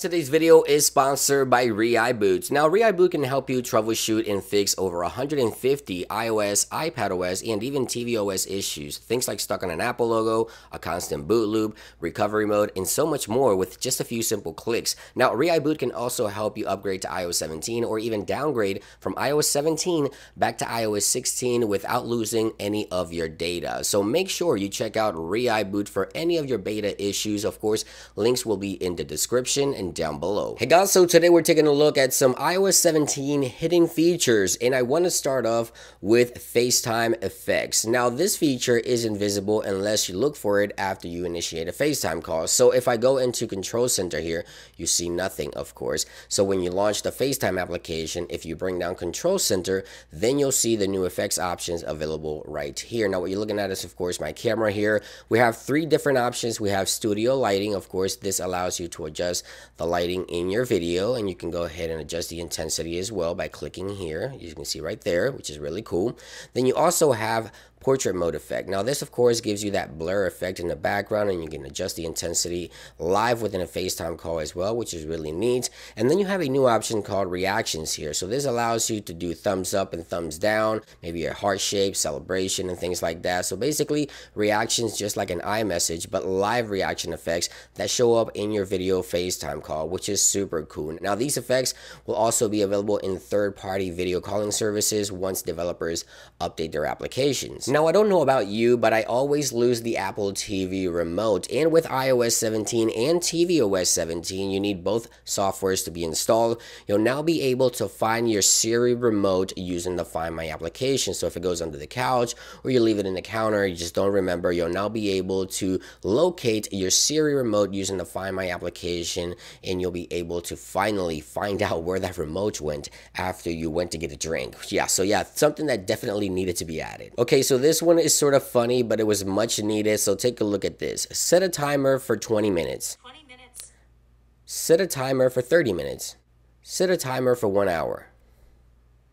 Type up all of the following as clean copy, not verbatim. Today's video is sponsored by ReiBoot. Now, ReiBoot can help you troubleshoot and fix over 150 iOS, iPadOS, and even tvOS issues. Things like stuck on an Apple logo, a constant boot loop, recovery mode, and so much more with just a few simple clicks. Now, ReiBoot can also help you upgrade to iOS 17 or even downgrade from iOS 17 back to iOS 16 without losing any of your data. So make sure you check out ReiBoot for any of your beta issues. Of course, links will be in the description and down below. Hey guys, so today we're taking a look at some iOS 17 hidden features, and I want to start off with FaceTime effects. Now, this feature is invisible unless you look for it after you initiate a FaceTime call. So if I go into Control Center here, you see nothing, of course. So when you launch the FaceTime application, if you bring down Control Center, then you'll see the new effects options available right here. Now, what you're looking at is, of course, my camera here. We have three different options. We have studio lighting. Of course, this allows you to adjust the lighting in your video, and you can go ahead and adjust the intensity as well by clicking here. You can see right there, which is really cool. Then you also have portrait mode effect. Now, this of course gives you that blur effect in the background, and you can adjust the intensity live within a FaceTime call as well, which is really neat. And then you have a new option called reactions here. So this allows you to do thumbs up and thumbs down, maybe a heart shape, celebration, and things like that. So basically reactions just like an iMessage, but live reaction effects that show up in your video FaceTime call, which is super cool. Now, these effects will also be available in third-party video calling services once developers update their applications. Now, I don't know about you, but I always lose the Apple TV remote, and with iOS 17 and tvOS 17, you need both softwares to be installed. You'll now be able to find your Siri remote using the Find My application. So if it goes under the couch or you leave it in the counter, you just don't remember, you'll now be able to locate your Siri remote using the Find My application, and you'll be able to finally find out where that remote went after you went to get a drink. Yeah, so yeah, something that definitely needed to be added. Okay, so this one is sort of funny, but it was much needed. So take a look at this. Set a timer for 20 minutes. 20 minutes. Set a timer for 30 minutes. Set a timer for 1 hour.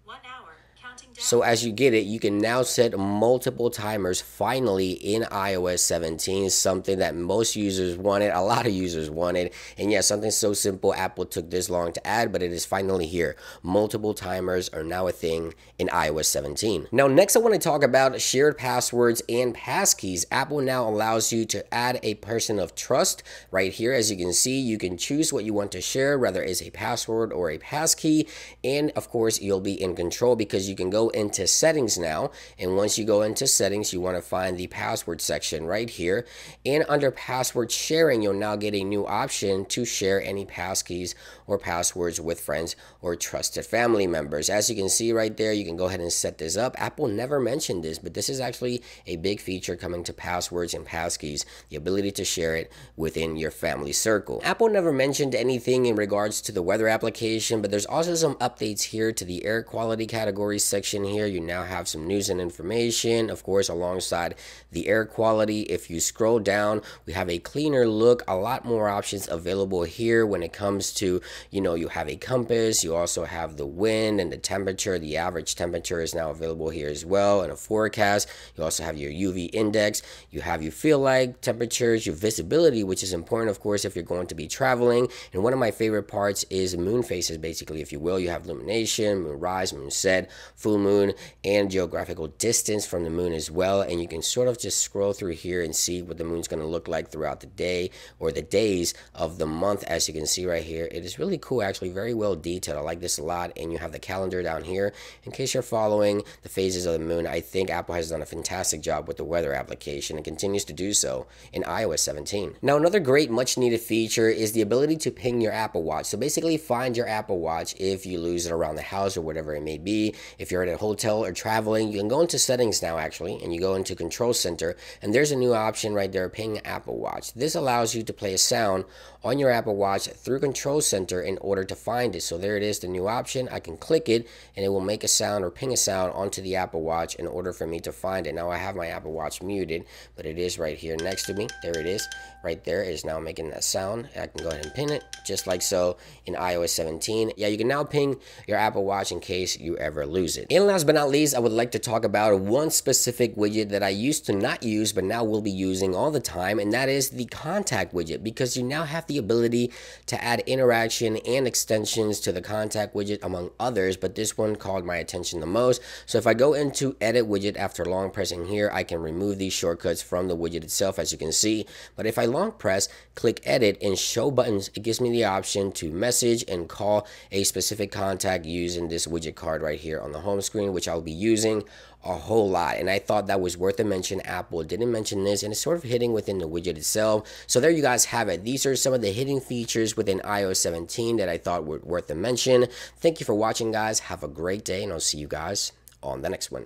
1 hour. Counting down. So as you get it, you can now set multiple timers finally in iOS 17, something that most users wanted, a lot of users wanted. And yeah, something so simple, Apple took this long to add, but it is finally here. Multiple timers are now a thing in iOS 17. Now, next I want to talk about shared passwords and passkeys. Apple now allows you to add a person of trust right here. As you can see, you can choose what you want to share, whether it's a password or a passkey. And of course, you'll be in control because you can go into settings now, and once you go into settings, you want to find the password section right here, and under password sharing, you'll now get a new option to share any passkeys or passwords with friends or trusted family members. As you can see right there, you can go ahead and set this up. Apple never mentioned this, but this is actually a big feature coming to passwords and passkeys, the ability to share it within your family circle. Apple never mentioned anything in regards to the weather application, but there's also some updates here to the air quality category section. Here you now have some news and information, of course, alongside the air quality. If you scroll down, we have a cleaner look, a lot more options available here when it comes to, you know, you have a compass, you also have the wind and the temperature. The average temperature is now available here as well, and a forecast. You also have your UV index, you have you feel like temperatures, your visibility, which is important, of course, if you're going to be traveling. And one of my favorite parts is moon phases, basically, if you will. You have illumination, moon rise, moon set, full moon, and geographical distance from the moon as well. And you can sort of just scroll through here and see what the moon's going to look like throughout the day or the days of the month. As you can see right here, it is really cool, actually, very well detailed. I like this a lot. And you have the calendar down here in case you're following the phases of the moon. I think Apple has done a fantastic job with the weather application and continues to do so in iOS 17. Now, another great much needed feature is the ability to ping your Apple Watch. So basically find your Apple Watch if you lose it around the house or whatever it may be. If you're at a hotel or traveling, you can go into settings now, actually, and you go into Control Center, and there's a new option right there, ping Apple Watch. This allows you to play a sound on your Apple Watch through Control Center in order to find it. So there it is, the new option. I can click it and it will make a sound or ping a sound onto the Apple Watch in order for me to find it. Now, I have my Apple Watch muted, but it is right here next to me. There it is, right there. It is now making that sound. I can go ahead and pin it just like so in iOS 17. Yeah, you can now ping your Apple Watch in case you ever lose it. And And last but not least, I would like to talk about one specific widget that I used to not use, but now will be using all the time, and that is the contact widget, because you now have the ability to add interaction and extensions to the contact widget among others, but this one called my attention the most. So if I go into edit widget after long pressing here, I can remove these shortcuts from the widget itself, as you can see. But if I long press, click edit and show buttons, it gives me the option to message and call a specific contact using this widget card right here on the home screen, which I'll be using a whole lot. And I thought that was worth a mention. Apple didn't mention this, and it's sort of hidden within the widget itself. So there you guys have it. These are some of the hidden features within iOS 17 that I thought were worth a mention. Thank you for watching, guys. Have a great day, and I'll see you guys on the next one.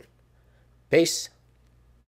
Peace.